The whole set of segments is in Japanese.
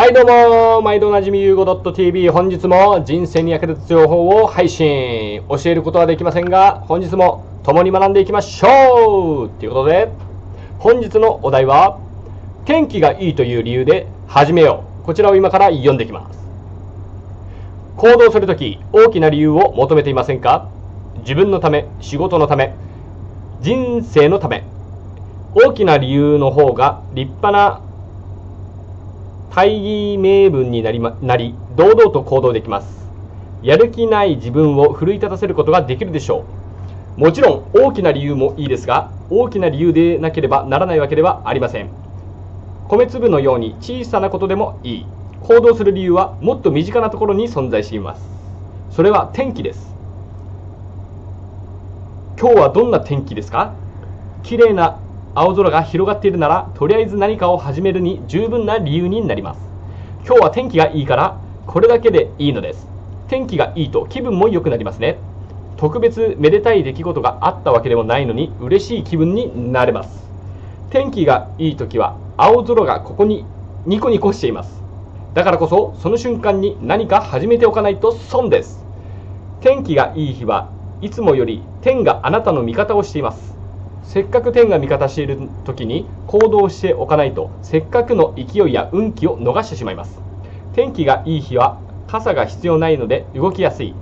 はいどうも、毎度おなじみゆうご .tv、 本日も人生に役立つ情報を配信、教えることはできませんが、本日も共に学んでいきましょうということで、本日のお題は天気がいいという理由で始めよう。こちらを今から読んでいきます。行動するとき、大きな理由を求めていませんか？自分のため、仕事のため、人生のため、大きな理由の方が立派な大義名分になり、堂々と行動できます。やる気ない自分を奮い立たせることができるでしょう。もちろん大きな理由もいいですが、大きな理由でなければならないわけではありません。米粒のように小さなことでもいい。行動する理由はもっと身近なところに存在しています。それは天気です。今日はどんな天気ですか？綺麗な青空が広がっているなら、とりあえず何かを始めるに十分な理由になります。今日は天気がいいから、これだけでいいのです。天気がいいと気分も良くなりますね。特別めでたい出来事があったわけでもないのに、嬉しい気分になれます。天気がいいときは、青空がここにニコニコしています。だからこそ、その瞬間に何か始めておかないと損です。天気がいい日はいつもより天があなたの味方をしています。せっかく天が味方している時に行動しておかないと、せっかくの勢いや運気を逃してしまいます。天気がいい日は傘が必要ないので動きやすい。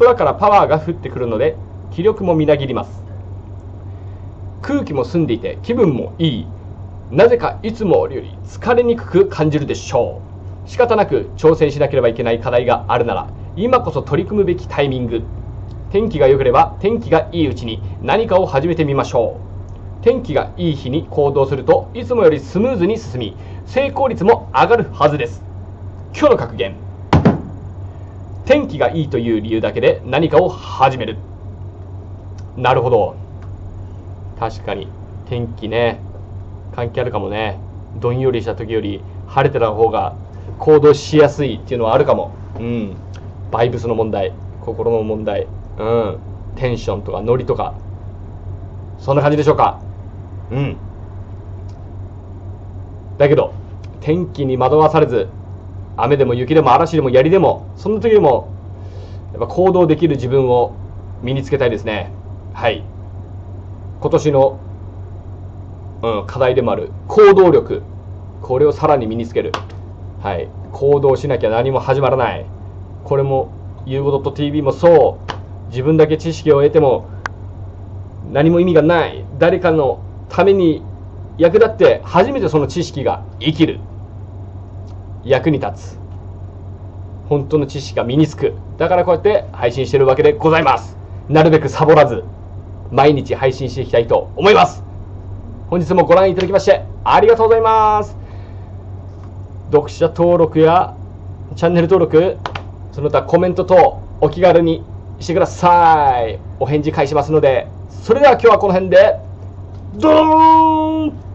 空からパワーが降ってくるので気力もみなぎります。空気も澄んでいて気分もいい。なぜかいつもより疲れにくく感じるでしょう。仕方なく挑戦しなければいけない課題があるなら、今こそ取り組むべきタイミング。天気が良ければ天気がいいうちに何かを始めてみましょう。天気がいい日に行動すると、いつもよりスムーズに進み、成功率も上がるはずです。今日の格言、天気がいいという理由だけで何かを始める。なるほど、確かに天気ね、関係あるかもね。どんよりした時より晴れてた方が行動しやすいっていうのはあるかも。バイブスの問題、心の問題、テンションとかノリとか、そんな感じでしょうか。だけど天気に惑わされず、雨でも雪でも嵐でも槍でも、そんな時でもやっぱ行動できる自分を身につけたいですね。はい、今年の、課題でもある行動力、これをさらに身につける。はい、行動しなきゃ何も始まらない。これもゆうご .tv もそう。自分だけ知識を得ても何も意味がない。誰かのために役立って、初めてその知識が生きる、役に立つ、本当の知識が身につく。だからこうやって配信しているわけでございます。なるべくサボらず毎日配信していきたいと思います。本日もご覧いただきましてありがとうございます。読者登録やチャンネル登録、その他コメント等お気軽にしてください。お返事返しますので。それでは今日はこの辺で、ドーン！